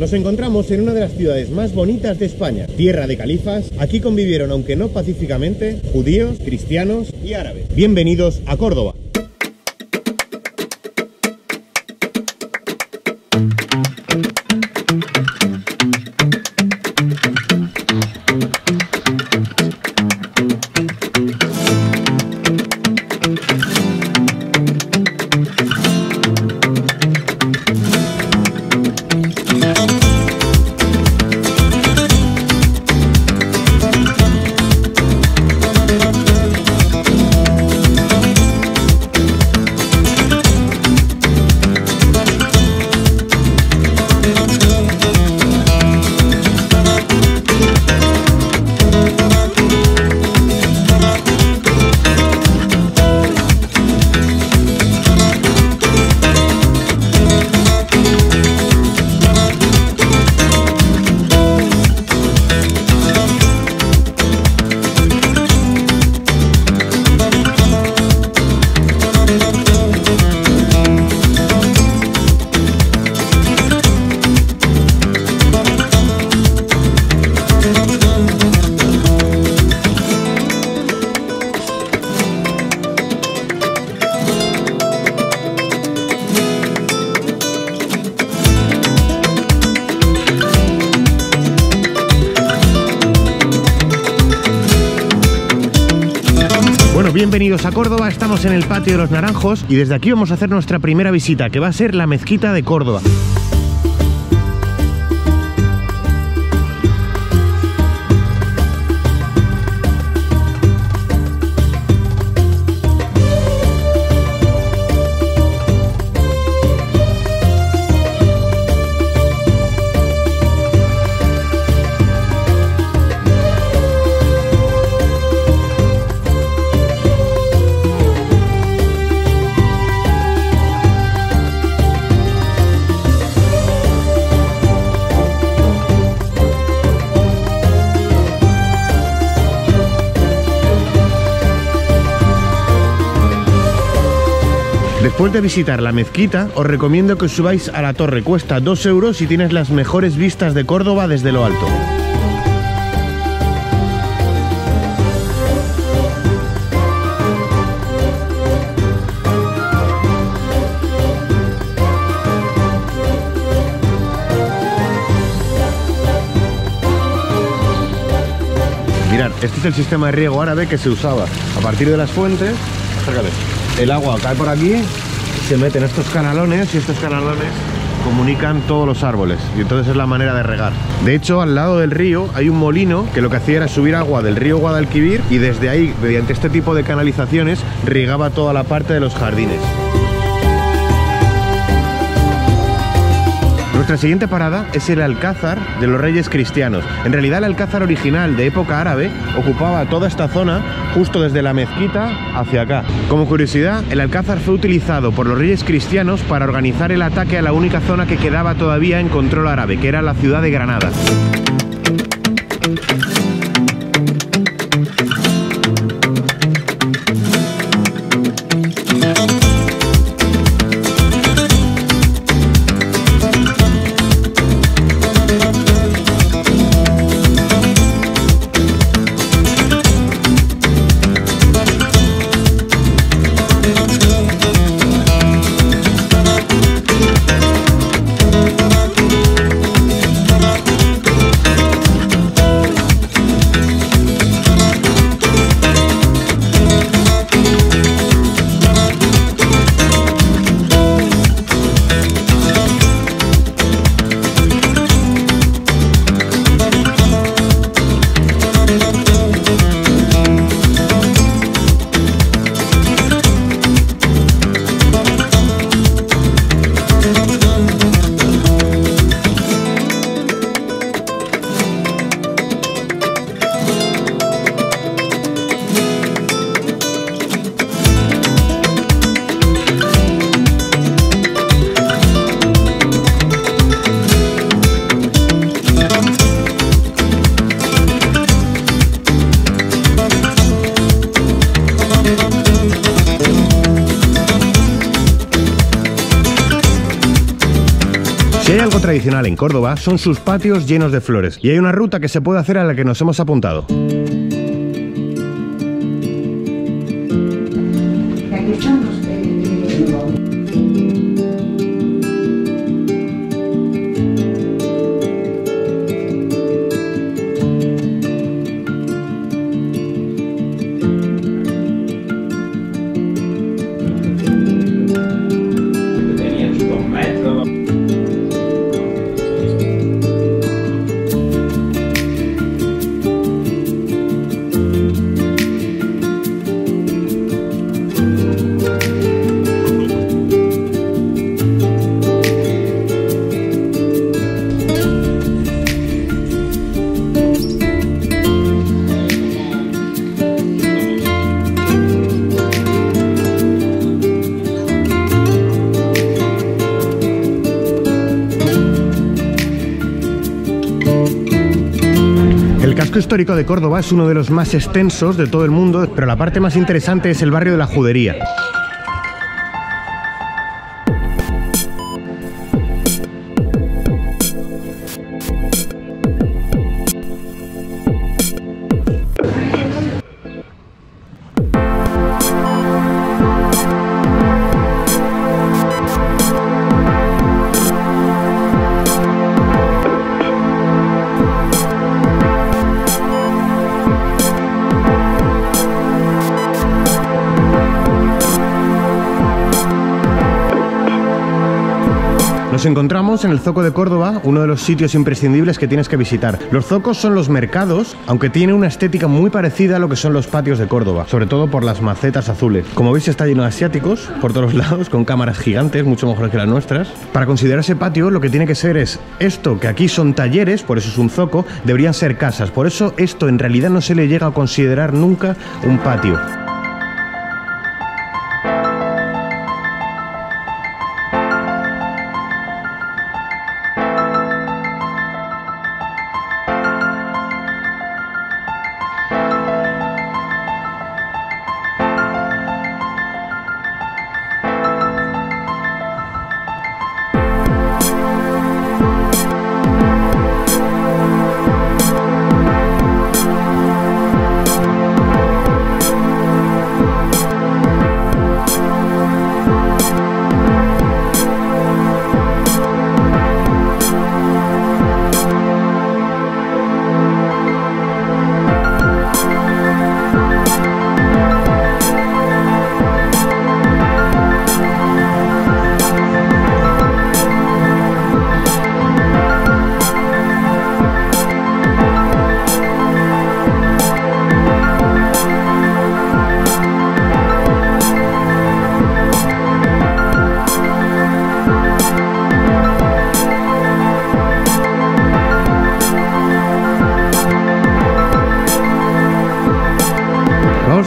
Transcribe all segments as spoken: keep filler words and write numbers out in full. Nos encontramos en una de las ciudades más bonitas de España, Tierra de Califas. Aquí convivieron, aunque no pacíficamente, judíos, cristianos y árabes. Bienvenidos a Córdoba. Bienvenidos a Córdoba, estamos en el Patio de los Naranjos y desde aquí vamos a hacer nuestra primera visita, que va a ser la Mezquita de Córdoba. Después de visitar la mezquita, os recomiendo que os subáis a la torre. Cuesta dos euros y tienes las mejores vistas de Córdoba desde lo alto. Mirad, este es el sistema de riego árabe que se usaba. A partir de las fuentes, acércate, el agua cae por aquí, se meten estos canalones y estos canalones comunican todos los árboles y entonces es la manera de regar. De hecho, al lado del río hay un molino que lo que hacía era subir agua del río Guadalquivir y desde ahí, mediante este tipo de canalizaciones, regaba toda la parte de los jardines. Nuestra siguiente parada es el Alcázar de los Reyes Cristianos. En realidad, el Alcázar original de época árabe ocupaba toda esta zona justo desde la mezquita hacia acá. Como curiosidad, el Alcázar fue utilizado por los Reyes Cristianos para organizar el ataque a la única zona que quedaba todavía en control árabe, que era la ciudad de Granada. tradicional en Córdoba son sus patios llenos de flores, y hay una ruta que se puede hacer a la que nos hemos apuntado. El casco histórico de Córdoba es uno de los más extensos de todo el mundo, pero la parte más interesante es el barrio de la Judería. Nos encontramos en el Zoco de Córdoba, uno de los sitios imprescindibles que tienes que visitar. Los zocos son los mercados, aunque tiene una estética muy parecida a lo que son los patios de Córdoba, sobre todo por las macetas azules. Como veis, está lleno de asiáticos por todos lados, con cámaras gigantes, mucho mejores que las nuestras. Para considerar ese patio, lo que tiene que ser es esto, que aquí son talleres, por eso es un zoco, deberían ser casas. Por eso esto en realidad no se le llega a considerar nunca un patio.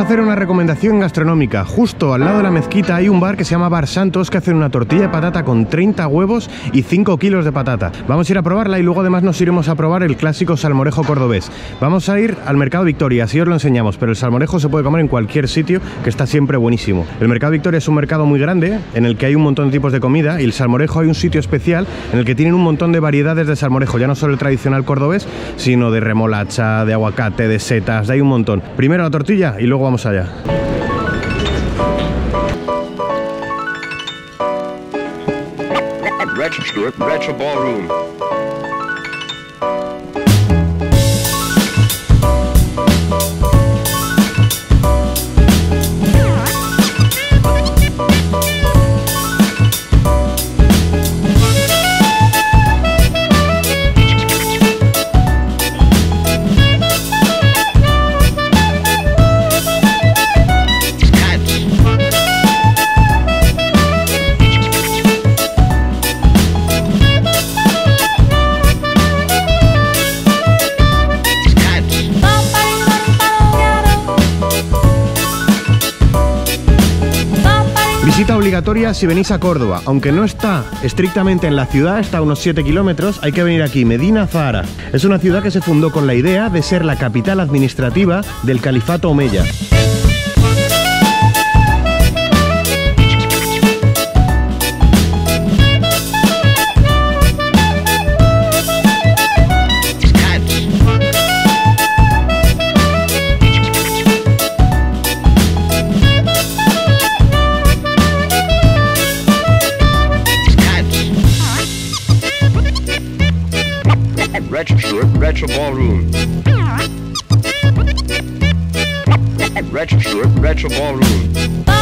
Hacer una recomendación gastronómica. Justo al lado de la mezquita hay un bar que se llama Bar Santos, que hacen una tortilla de patata con treinta huevos y cinco kilos de patata. Vamos a ir a probarla y luego además nos iremos a probar el clásico salmorejo cordobés. Vamos a ir al Mercado Victoria, así os lo enseñamos, pero el salmorejo se puede comer en cualquier sitio, que está siempre buenísimo. El Mercado Victoria es un mercado muy grande en el que hay un montón de tipos de comida, y el salmorejo hay un sitio especial en el que tienen un montón de variedades de salmorejo, ya no solo el tradicional cordobés, sino de remolacha, de aguacate, de setas, hay un montón. Primero la tortilla y luego vamos allá. Visita obligatoria si venís a Córdoba, aunque no está estrictamente en la ciudad, está a unos siete kilómetros, hay que venir aquí, Medina Azahara. Es una ciudad que se fundó con la idea de ser la capital administrativa del Califato Omeya. Register Retro Ballroom. Register Retro Ballroom.